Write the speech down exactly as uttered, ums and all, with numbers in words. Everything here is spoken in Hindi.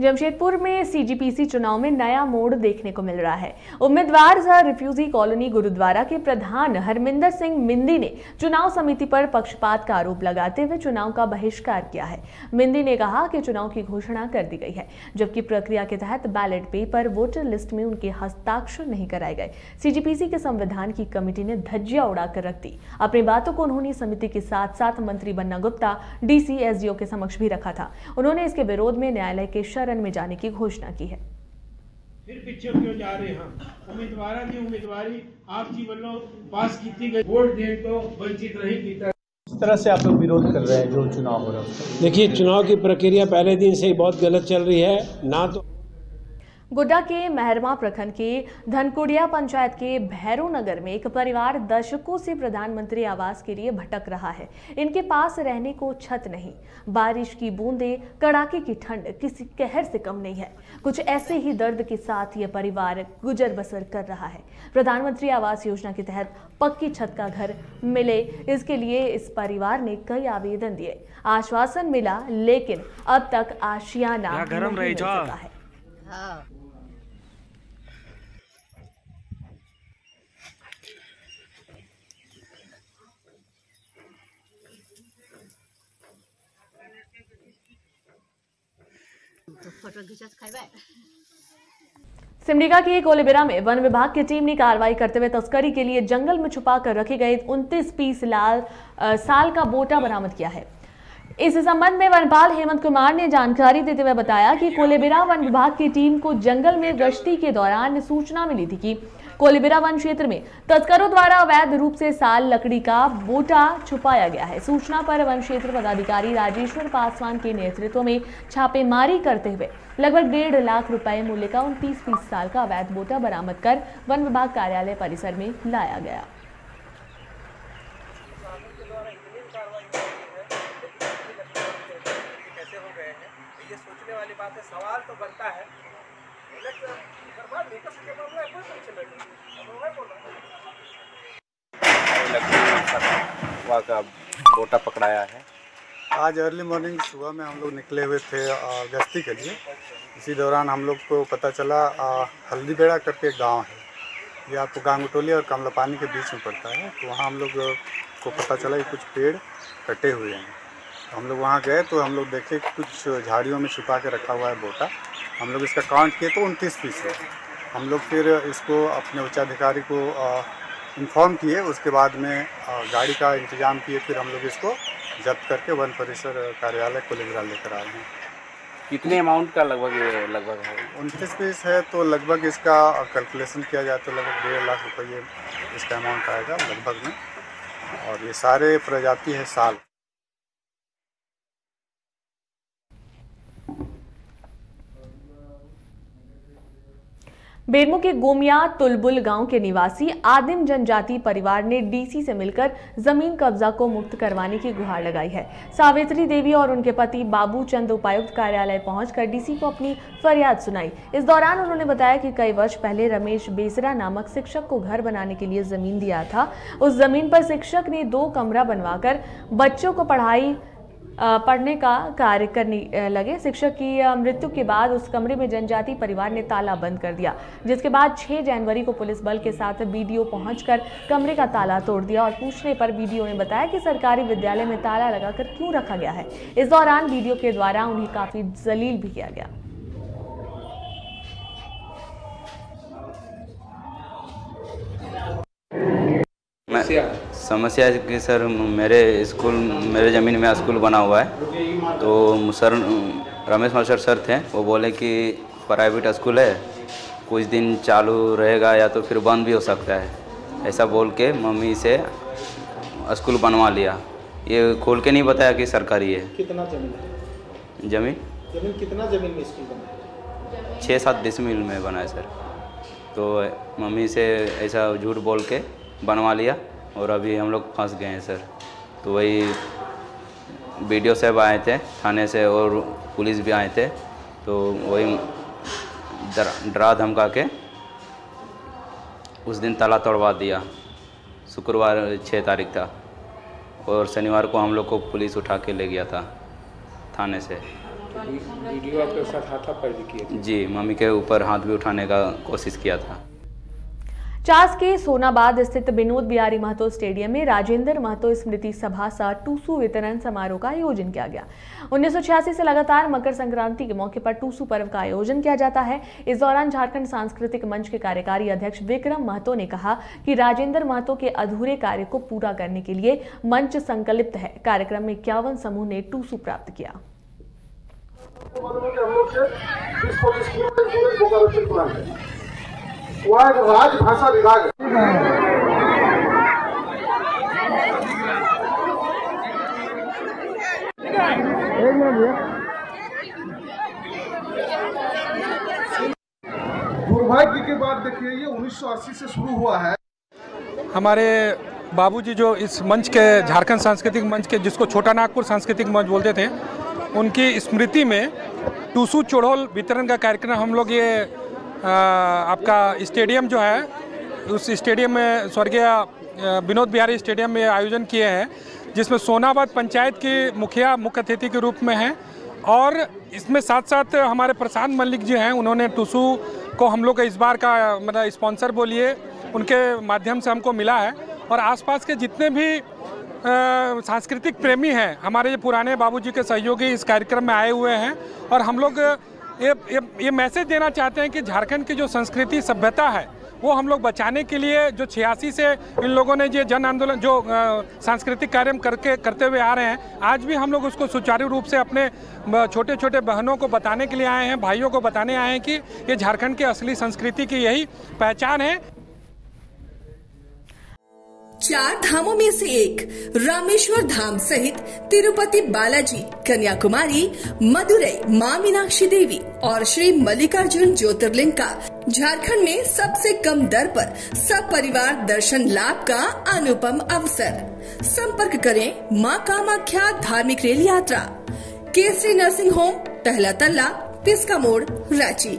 जमशेदपुर में सी जी पी सी चुनाव में नया मोड़ देखने को मिल रहा है। उम्मीदवार सह रिफ्यूजी कॉलोनी गुरुद्वारा के प्रधान हरमिंदर सिंह मिंदी ने चुनाव समिति पर पक्षपात का आरोप लगाते हुए चुनाव का बहिष्कार किया है। मिंदी ने कहा कि चुनाव की घोषणा कर दी गई है, जबकि प्रक्रिया के तहत बैलेट पेपर वोटर लिस्ट में उनके हस्ताक्षर नहीं कराए गए। सी जी पी सी के संविधान की कमेटी ने धज्जियां उड़ाकर रख दी। अपनी बातों को उन्होंने समिति के साथ साथ मंत्री Banna Gupta, D C S D O के समक्ष भी रखा था। उन्होंने इसके विरोध में न्यायालय के शरण में जाने की घोषणा की है। फिर पीछे क्यों जा रहे हैं? उम्मीदवारों की उम्मीदवारी आप जी बल्लो पास की गई, वोट देने को वंचित रही। इस तरह से आप लोग विरोध कर रहे हैं जो चुनाव हो रहा है। देखिए, चुनाव की प्रक्रिया पहले दिन से ही बहुत गलत चल रही है ना। तो गोड्डा के मेहरमा प्रखंड के धनकुड़िया पंचायत के भैरू नगर में एक परिवार दशकों से प्रधानमंत्री आवास के लिए भटक रहा है। इनके पास रहने को छत नहीं, बारिश की बूंदें, कड़ाके की ठंड किसी कहर से कम नहीं है। कुछ ऐसे ही दर्द के साथ ये परिवार गुजर बसर कर रहा है। प्रधानमंत्री आवास योजना के तहत पक्की छत का घर मिले, इसके लिए इस परिवार ने कई आवेदन दिए। आश्वासन मिला, लेकिन अब तक आशियाना नहीं मिल सका है। सिमडेगा के कोलेबिरा में वन विभाग की टीम ने कार्रवाई करते हुए तस्करी के लिए जंगल में छुपा कर रखे गए उनतीस पीस लाल आ, साल का बोटा बरामद किया है। इस संबंध में वनपाल हेमंत कुमार ने जानकारी देते हुए बताया कि कोलेबिरा वन विभाग की टीम को जंगल में गश्ती के दौरान सूचना मिली थी कि कोलेबिरा वन क्षेत्र में तस्करों द्वारा अवैध रूप से साल लकड़ी का बोटा छुपाया गया है। सूचना पर वन क्षेत्र पदाधिकारी राजेश्वर पासवान के नेतृत्व में छापेमारी करते हुए लगभग डेढ़ लाख रुपए मूल्य का उनतीस पीस साल का अवैध बोटा बरामद कर वन विभाग कार्यालय परिसर में लाया गया। ये सोचने वाली बात है, सवाल तो बनता है। हुआ का बोटा पकड़ाया है। आज अर्ली मॉर्निंग सुबह में हम लोग निकले हुए थे गश्ती के लिए। इसी दौरान हम लोग को पता चला हल्दीबेड़ा करके गांव है, ये आपको गांगटोली और कमलापानी के बीच में पड़ता है। तो वहाँ हम लोग को पता चला कि कुछ पेड़ कटे हुए हैं। हम लोग वहाँ गए तो हम लोग देखे कुछ झाड़ियों में छुपा के रखा हुआ है बोटा। हम लोग इसका काउंट किए तो उनतीस पीस है। हम लोग फिर इसको अपने उच्चाधिकारी को इन्फॉर्म किए, उसके बाद में गाड़ी का इंतजाम किए, फिर हम लोग इसको जब्त करके वन परिसर कार्यालय कोलेबिरा लेकर आए हैं। कितने अमाउंट का लगभग लगभग है? उनतीस पीस है तो लगभग इसका कैलकुलेशन किया जाए तो लगभग डेढ़ लाख रुपये इसका अमाउंट आएगा लगभग में। और ये सारे प्रजाति है साल। बेरमो के गोमिया तुलबुल गांव के निवासी आदिम जनजाति परिवार ने डी सी से मिलकर जमीन कब्जा को मुक्त करवाने की गुहार लगाई है। सावित्री देवी और उनके पति बाबू चंद उपायुक्त कार्यालय पहुंचकर डी सी को अपनी फरियाद सुनाई। इस दौरान उन्होंने बताया कि कई वर्ष पहले रमेश बेसरा नामक शिक्षक को घर बनाने के लिए जमीन दिया था। उस जमीन पर शिक्षक ने दो कमरा बनवाकर बच्चों को पढ़ाई पढ़ने का कार्य करने लगे। शिक्षक की मृत्यु के बाद उस कमरे में जनजाति परिवार ने ताला बंद कर दिया, जिसके बाद छह जनवरी को पुलिस बल के साथ बी डी ओ पहुंचकर कमरे का ताला तोड़ दिया। और पूछने पर बी डी ओ ने बताया कि सरकारी विद्यालय में ताला लगाकर क्यों रखा गया है। इस दौरान बी डी ओ के द्वारा उन्हें काफी जलील भी किया गया। समस्या कि सर मेरे स्कूल मेरे ज़मीन में स्कूल बना हुआ है, तो सर रमेश मास्टर सर थे, वो बोले कि प्राइवेट स्कूल है, कुछ दिन चालू रहेगा या तो फिर बंद भी हो सकता है, ऐसा बोल के मम्मी से स्कूल बनवा लिया। ये खोल के नहीं बताया कि सरकारी है। कितना जमीन जमीन जमीन कितना जमीन में स्कूल बना? छः सात डिसमिल में बना है सर। तो मम्मी से ऐसा झूठ बोल के बनवा लिया और अभी हम लोग फंस गए हैं सर। तो वही बी डी ओ साहब आए थे थाने से और पुलिस भी आए थे, तो वही डरा धमका के उस दिन ताला तोड़वा दिया। शुक्रवार छः तारीख था और शनिवार को हम लोग को पुलिस उठा के ले गया था थाने से। वीडियो आपके साथ हाथापाई भी किया था। जी, मम्मी के ऊपर हाथ भी उठाने का कोशिश किया था। चास के सोनाबाद स्थित विनोद बिहारी महतो स्टेडियम में राजेंद्र महतो स्मृति सभा सा टूसू वितरण समारोह का आयोजन किया गया। उन्नीस सौ छियासी से लगातार मकर संक्रांति के मौके पर टूसू पर्व का आयोजन किया जाता है। इस दौरान झारखंड सांस्कृतिक मंच के कार्यकारी अध्यक्ष विक्रम महतो ने कहा कि राजेंद्र महतो के अधूरे कार्य को पूरा करने के लिए मंच संकल्पित है। कार्यक्रम में इक्यावन समूह ने टूसू प्राप्त किया। राजभाषा विभाग दुर्भाग्य की बात देखिए, ये उन्नीस सौ अस्सी से शुरू हुआ है। हमारे बाबूजी जो इस मंच के झारखंड सांस्कृतिक मंच के जिसको छोटा नागपुर सांस्कृतिक मंच बोलते थे, उनकी स्मृति में टूसू चोड़ोल वितरण का कार्यक्रम हम लोग ये आ, आपका स्टेडियम जो है उस स्टेडियम में स्वर्गीय विनोद बिहारी स्टेडियम में आयोजन किए हैं, जिसमें सोनाबाद पंचायत की मुखिया मुख्य अतिथि के रूप में हैं। और इसमें साथ साथ हमारे प्रशांत मल्लिक जी हैं, उन्होंने टूसू को हम लोग का इस बार का मतलब स्पॉन्सर बोलिए उनके माध्यम से हमको मिला है। और आसपास के जितने भी सांस्कृतिक प्रेमी हैं हमारे पुराने बाबूजी के सहयोगी इस कार्यक्रम में आए हुए हैं। और हम लोग ये ये ये मैसेज देना चाहते हैं कि झारखंड की जो संस्कृति सभ्यता है वो हम लोग बचाने के लिए जो छियासी से इन लोगों ने ये जन आंदोलन जो सांस्कृतिक कार्यक्रम करके करते हुए आ रहे हैं, आज भी हम लोग उसको सुचारू रूप से अपने छोटे छोटे बहनों को बताने के लिए आए हैं, भाइयों को बताने आए हैं कि ये झारखंड की असली संस्कृति की यही पहचान है। चार धामों में से एक रामेश्वर धाम सहित तिरुपति बालाजी, कन्याकुमारी, मदुरई मां मीनाक्षी देवी और श्री मल्लिकार्जुन ज्योतिर्लिंग का झारखंड में सबसे कम दर पर सब परिवार दर्शन लाभ का अनुपम अवसर। संपर्क करें मां कामाख्या धार्मिक रेल यात्रा, केसरी नर्सिंग होम, पहला तल्ला, तिसका मोड़, रांची।